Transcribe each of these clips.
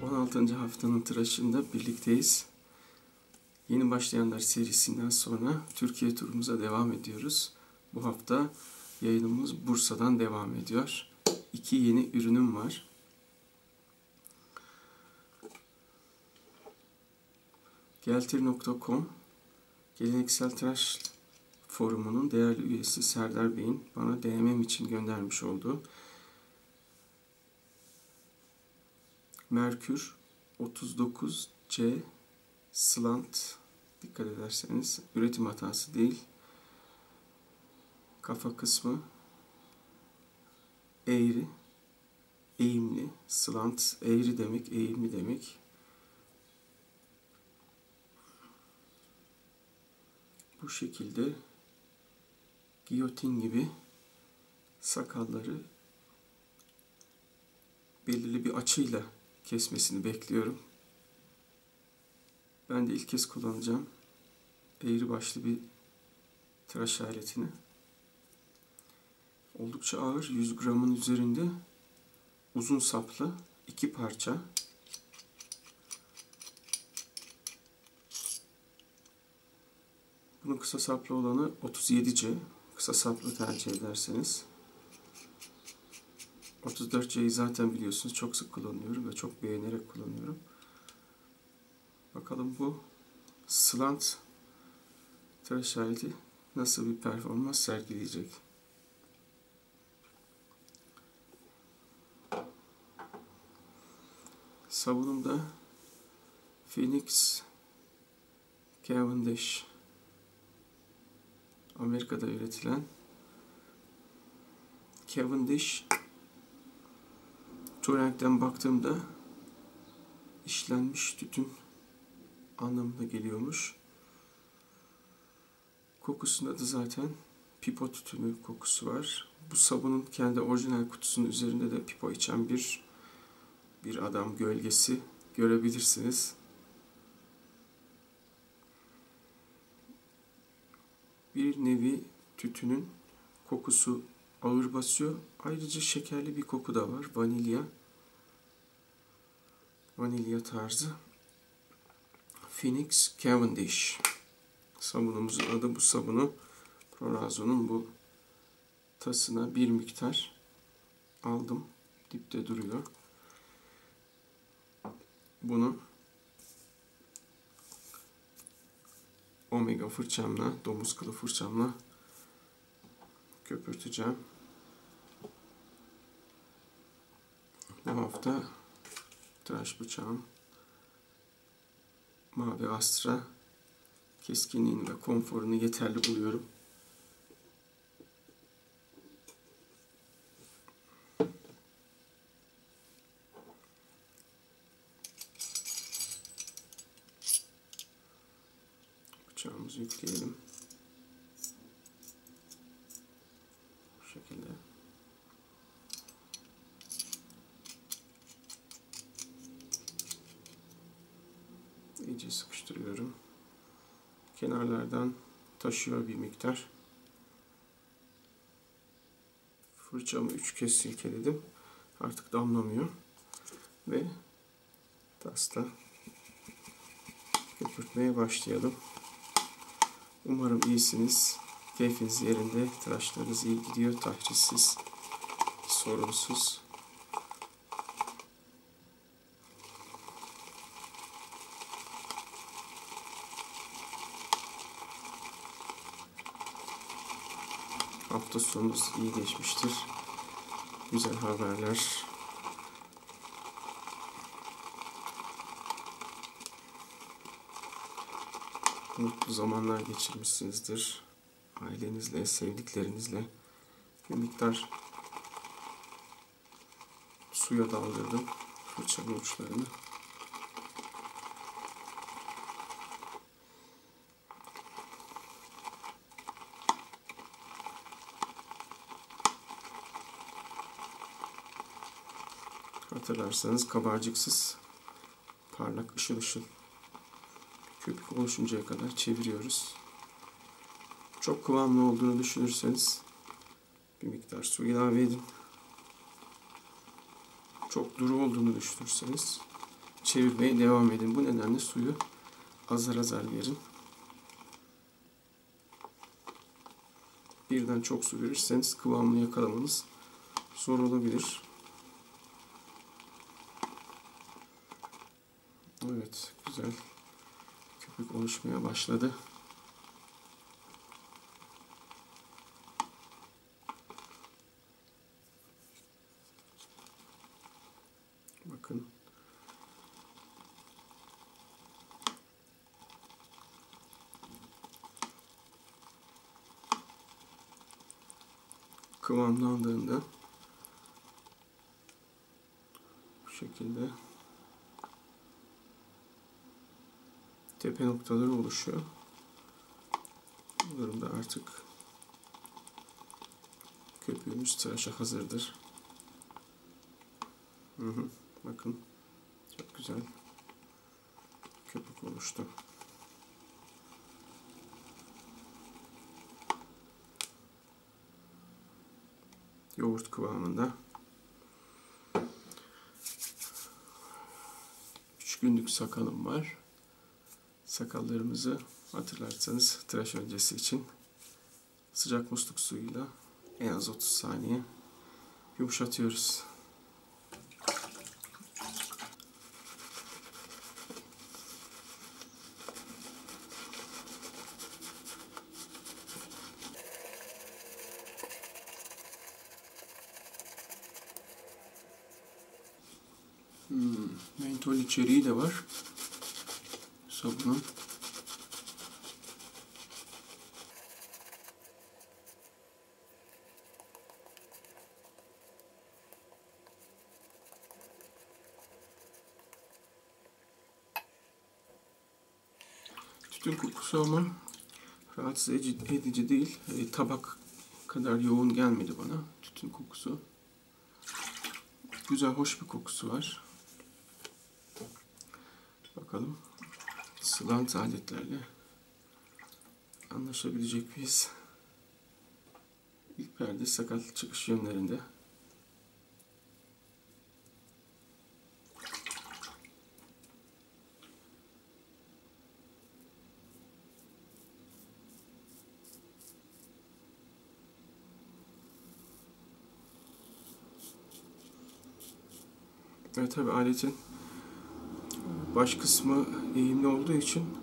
16. haftanın tıraşında birlikteyiz. Yeni başlayanlar serisinden sonra Türkiye turumuza devam ediyoruz. Bu hafta yayınımız Bursa'dan devam ediyor. 2 yeni ürünüm var. Geltir.com Geleneksel Tıraş Forumu'nun değerli üyesi Serdar Bey'in bana DM'm için göndermiş olduğu Merkur 39C Slant, dikkat ederseniz üretim hatası değil, kafa kısmı eğri, eğimli, slant eğri demek, eğimli demek. Bu şekilde giyotin gibi sakalları belirli bir açıyla kesmesini bekliyorum. Ben de ilk kez kullanacağım eğri başlı bir tıraş aletini. Oldukça ağır, 100 gramın üzerinde, uzun saplı, 2 parça. Bunun kısa saplı olanı 37C, kısa saplı tercih ederseniz. 34C'yi zaten biliyorsunuz, çok sık kullanıyorum ve çok beğenerek kullanıyorum. Bakalım bu slant tıraş aleti nasıl bir performans sergileyecek. Sabunum da Phoenix Cavendish, Amerika'da üretilen Cavendish. Torrent'ten baktığımda işlenmiş tütün anlamına geliyormuş. Kokusunda da zaten pipo tütünü kokusu var. Bu sabunun kendi orijinal kutusunun üzerinde de pipo içen bir adam gölgesi görebilirsiniz. Bir nevi tütünün kokusu ağır basıyor. Ayrıca şekerli bir koku da var. Vanilya tarzı. Phoenix Cavendish sabunumuzun adı. Bu sabunu Prorazo'nun bu tasına bir miktar aldım. Dipte duruyor. Bunu Omega fırçamla, domuz kılı fırçamla köpürteceğim. Bu hafta tıraş bıçağım Mavi Astra. Keskinliğini ve konforunu yeterli buluyorum. Bıçağımızı yükleyelim. Bu şekilde. İyice sıkıştırıyorum. Kenarlardan taşıyor bir miktar. Fırçamı 3 kez silkeledim. Artık damlamıyor. Ve tasla köpürtmeye başlayalım. Umarım iyisiniz, keyfiniz yerinde, tıraşlarınız iyi gidiyor, tahrişsiz, sorunsuz. Hafta sonumuz iyi geçmiştir. Güzel haberler. Mutlu zamanlar geçirmişsinizdir. Ailenizle, sevdiklerinizle. Bir miktar suya daldırdım fırçanın uçlarını. Hatırlarsanız kabarcıksız, parlak, ışıl ışıl köpük oluşuncaya kadar çeviriyoruz. Çok kıvamlı olduğunu düşünürseniz bir miktar su ilave edin. Çok duru olduğunu düşünürseniz çevirmeye devam edin. Bu nedenle suyu azar azar verin. Birden çok su verirseniz kıvamını yakalamanız zor olabilir. Evet, güzel köpük oluşmaya başladı. Bakın. Kıvamlandığında bu şekilde tepe noktaları oluşuyor. Bu durumda artık köpüğümüz tıraşa hazırdır. Bakın, çok güzel köpük oluştu. Yoğurt kıvamında. 3 günlük sakalım var. Sakallarımızı hatırlarsanız tıraş öncesi için sıcak musluk suyuyla en az 30 saniye yumuşatıyoruz. Mentol içeriği de var sabunun. Tütün kokusu ama rahatsız edici değil. Tabak kadar yoğun gelmedi bana tütün kokusu. Güzel, hoş bir kokusu var. Bakalım slant aletlerle anlaşabilecek miyiz? İlk perde sakal çıkış yönlerinde. Evet, tabi aletin baş kısmı eğimli olduğu için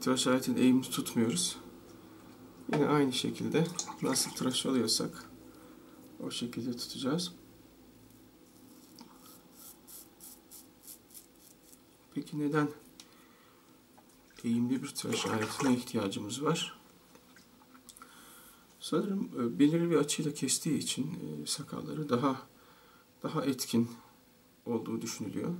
tıraş aletinin eğimini tutmuyoruz. Yine aynı şekilde nasıl tıraş alıyorsak o şekilde tutacağız. Peki neden eğimli bir tıraş aletine ihtiyacımız var? Sanırım belirli bir açıyla kestiği için sakalları daha etkin olduğu düşünülüyor.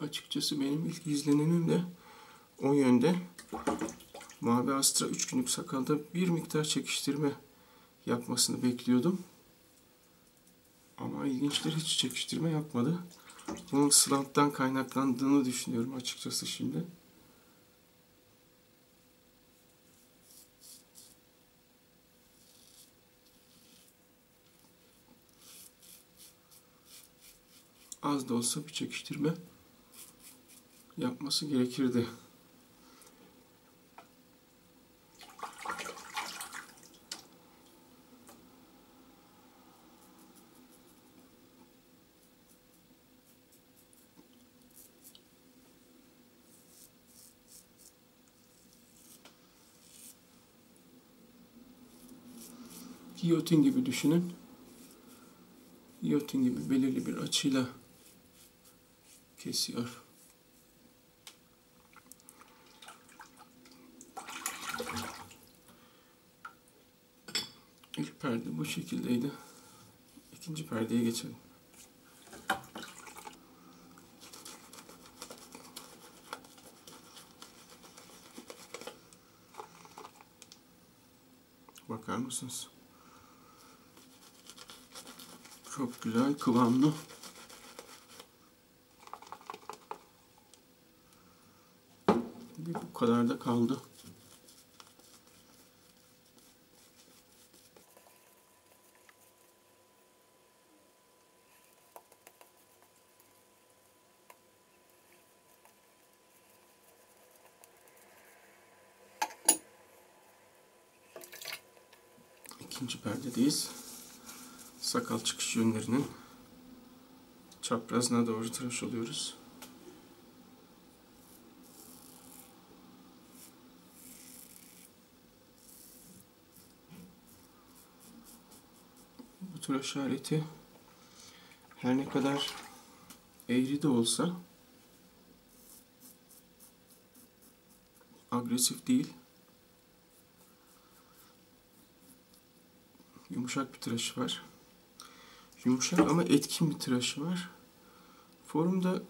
Açıkçası benim ilk izlenimim de o yönde. Mavi Astra 3 günlük sakalda bir miktar çekiştirme yapmasını bekliyordum. Ama ilginçtir, hiç çekiştirme yapmadı. Bunun slanttan kaynaklandığını düşünüyorum açıkçası şimdi. Az da olsa bir çekiştirme yapması gerekirdi. Giyotin gibi düşünün. Giyotin gibi belirli bir açıyla kesiyor. İlk perde bu şekildeydi. İkinci perdeye geçelim. bakar mısınız? Çok güzel, kıvamlı. Bir bu kadar da kaldı. İkinci perdedeyiz. Sakal çıkış yönlerinin çaprazına doğru tıraş oluyoruz. Bu tıraş aleti her ne kadar eğri de olsa agresif değil. Yumuşak bir tıraşı var. Yumuşak ama etkin bir tıraşı var. Forumda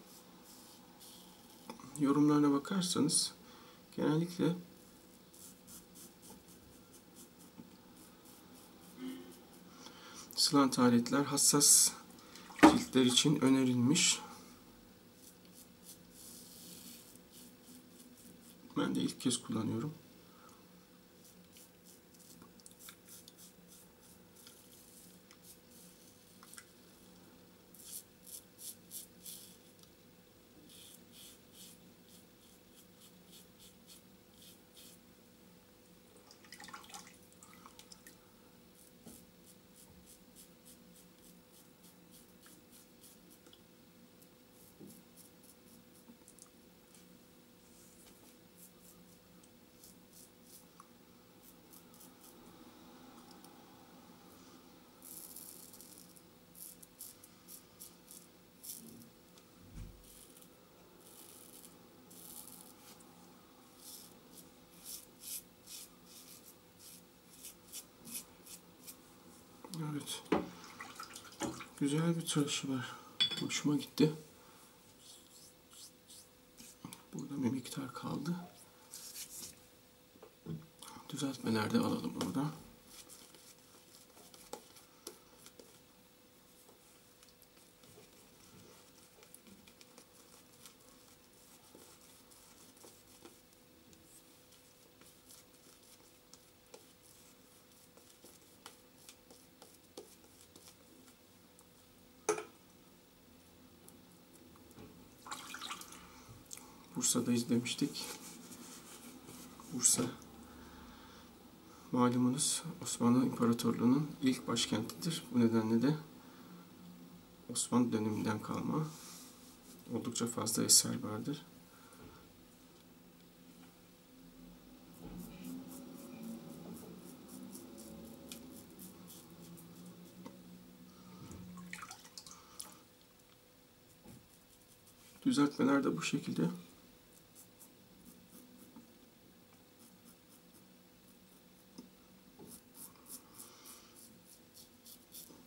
yorumlarına bakarsanız genellikle slant aletler hassas ciltler için önerilmiş. Ben de ilk kez kullanıyorum. Evet. Güzel bir tıraşı var. Hoşuma gitti. Burada bir miktar kaldı. Düzeltmeler de alalım oradan. Bursa'da izlemiştik. Bursa, malumunuz, Osmanlı İmparatorluğu'nun ilk başkentidir. Bu nedenle de Osmanlı döneminden kalma oldukça fazla eser vardır. Düzeltmeler de bu şekilde.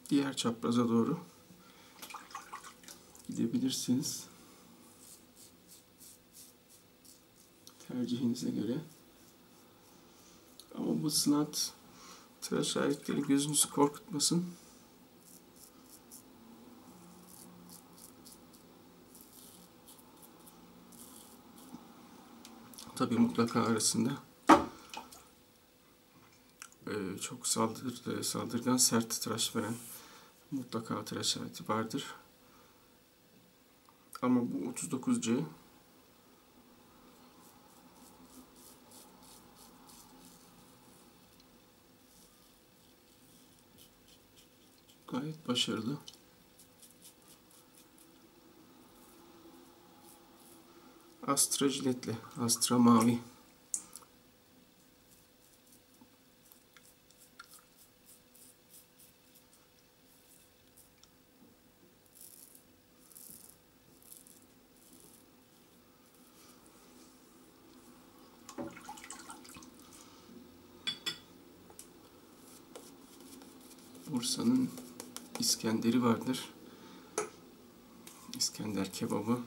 Diğer çapraza doğru gidebilirsiniz. Tercihinize göre. Ama bu slant tıraş aletleri gözünüzü korkutmasın. Tabii mutlaka arasında çok saldırgan sert tıraş veren mutlaka tıraş aleti vardır. Ama bu 39C. Gayet başarılı. Astra jiletle. Astra mavi. Bursa'nın İskender'i vardır. İskender kebabı.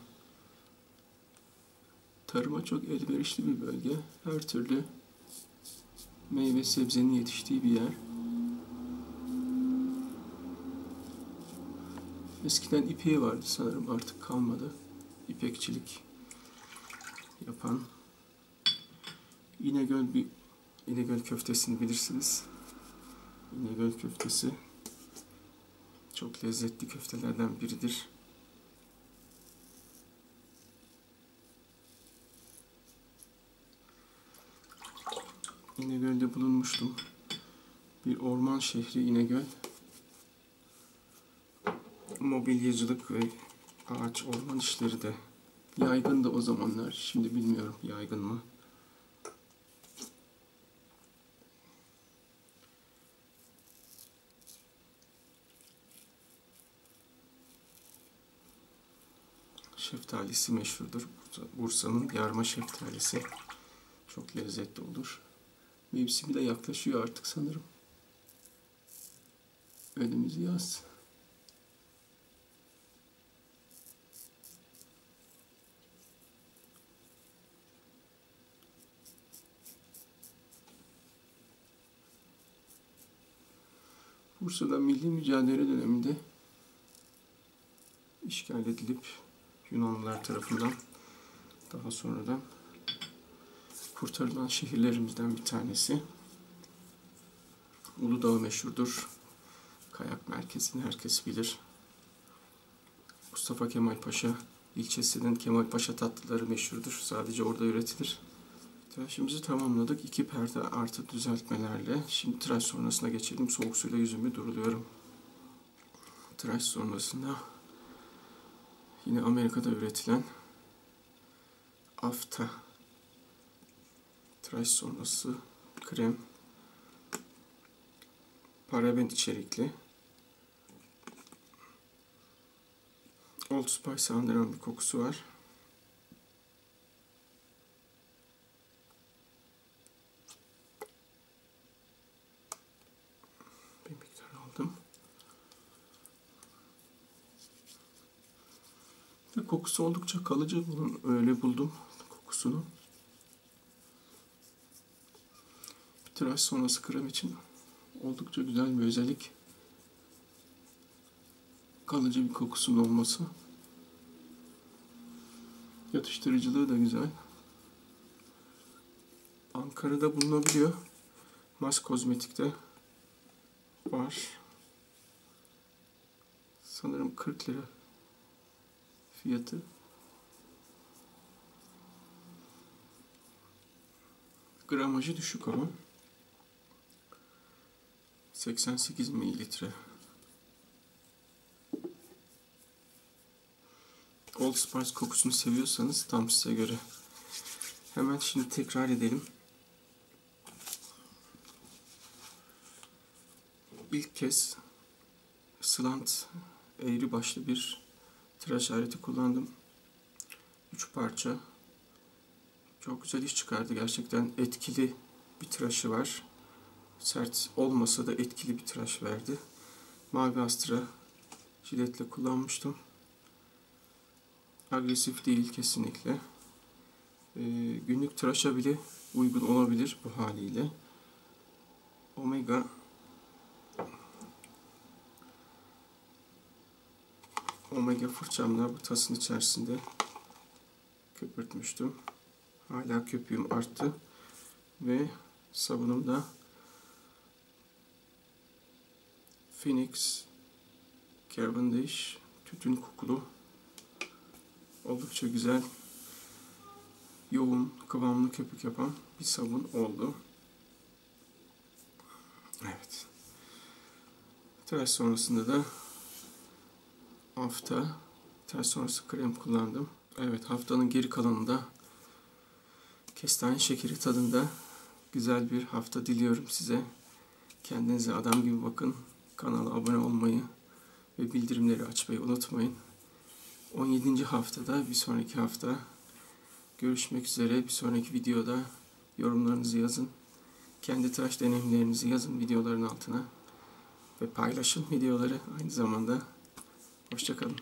Tarıma çok elverişli bir bölge. Her türlü meyve sebzenin yetiştiği bir yer. Eskiden ipeği vardı sanırım, artık kalmadı. İpekçilik yapan. İnegöl köftesini bilirsiniz. İnegöl köftesi çok lezzetli köftelerden biridir. İnegöl'de bulunmuştum. Bir orman şehri İnegöl. Mobilyacılık ve ağaç orman işleri de yaygındı o zamanlar. Şimdi bilmiyorum yaygın mı. Şeftalisi meşhurdur. Bursa'nın yarma şeftalisi çok lezzetli olur. Mevsimi de yaklaşıyor artık sanırım. Önümüz yaz. Bursa'da milli mücadele döneminde işgal edilip Yunanlılar tarafından daha sonradan kurtarılan şehirlerimizden bir tanesi. Uludağ meşhurdur. Kayak merkezini herkes bilir. Mustafa Kemal Paşa ilçesinin Kemal Paşa tatlıları meşhurdur. Sadece orada üretilir. Tıraşımızı tamamladık. 2 perde artı düzeltmelerle. Şimdi tıraş sonrasına geçelim. Soğuk suyla yüzümü duruluyorum. Tıraş sonrasında yine Amerika'da üretilen Afta tıraş sonrası krem, paraben içerikli, Old Spice andıran bir kokusu var. Bir miktar aldım. Ve kokusu oldukça kalıcı. Bunun öyle buldum kokusunu. Tıraş sonrası krem için oldukça güzel bir özellik. Kalıcı bir kokusunun olması. Yatıştırıcılığı da güzel. Ankara'da bulunabiliyor. Mas Kozmetik'te var. Sanırım 40 lira fiyatı. Gramajı düşük ama. 88 mililitre. Old Spice kokusunu seviyorsanız tam size göre. Hemen şimdi tekrar edelim. İlk kez Slant eğri başlı bir tıraş aleti kullandım. 3 parça. Çok güzel iş çıkardı. Gerçekten etkili bir tıraşı var. Sert olmasa da etkili bir tıraş verdi. Mavi Astra jiletle kullanmıştım. Agresif değil kesinlikle. Günlük tıraşa bile uygun olabilir bu haliyle. Omega fırçamla bu tasın içerisinde köpürtmüştüm. Hala köpüğüm arttı. Ve sabunum da Phoenix Cavendish tütün kokulu, oldukça güzel, yoğun, kıvamlı köpük yapan bir sabun oldu. Evet. Tıraş sonrasında da Afta tıraş sonrası krem kullandım. Evet, haftanın geri kalanında kestane şekeri tadında güzel bir hafta diliyorum size. Kendinize adam gibi bakın. Kanala abone olmayı ve bildirimleri açmayı unutmayın. 17. haftada, bir sonraki hafta görüşmek üzere. Bir sonraki videoda yorumlarınızı yazın. Kendi tıraş deneyimlerinizi yazın videoların altına. Ve paylaşın videoları aynı zamanda. Hoşça kalın.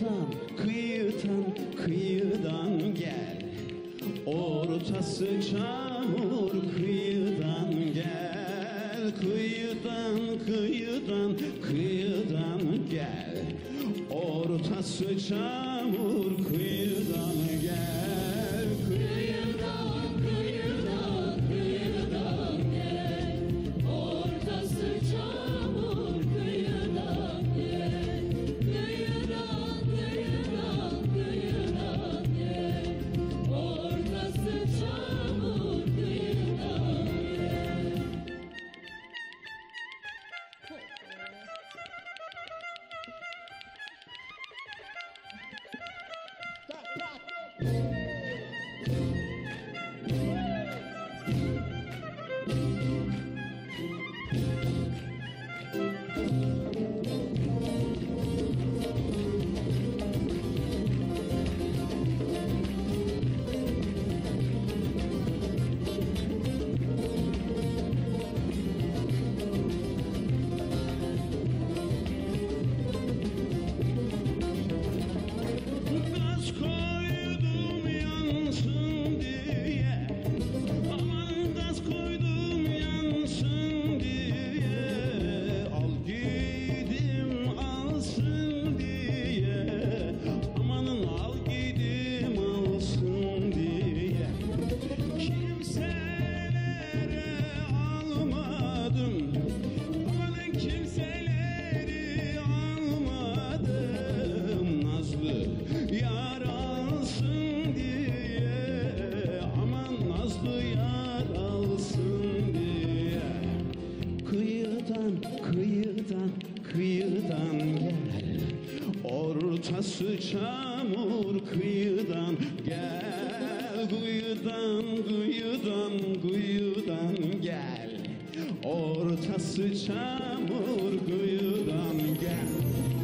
Ortam kıyıdan kıyıdan gel, ortası çamur kıyıdan gel, kıyıdan kıyıdan kıyıdan gel, ortası çamur kıyıdan gel, kıyıdan kıyıdan kıyıdan gel, ortası çamur kıyıdan gel, kıyıdan kıyıdan kıyıdan gel, ortası çamur kıyıdan gel. Gaz koydum yansın diye, aman gaz koydum yansın diye, al gidim alsın diye, amanın al gidim alsın diye, kimselere almadım, amanın kimseleri almadım, Nazlı yar alsın diye, aman Nazlı yar alsın diye. Kıyıdan kıyıdan kıyıdan gel, ortası çamur kıyıdan gel, kıyıdan kıyıdan kıyıdan gel, ortası çamur kıyıdan gel.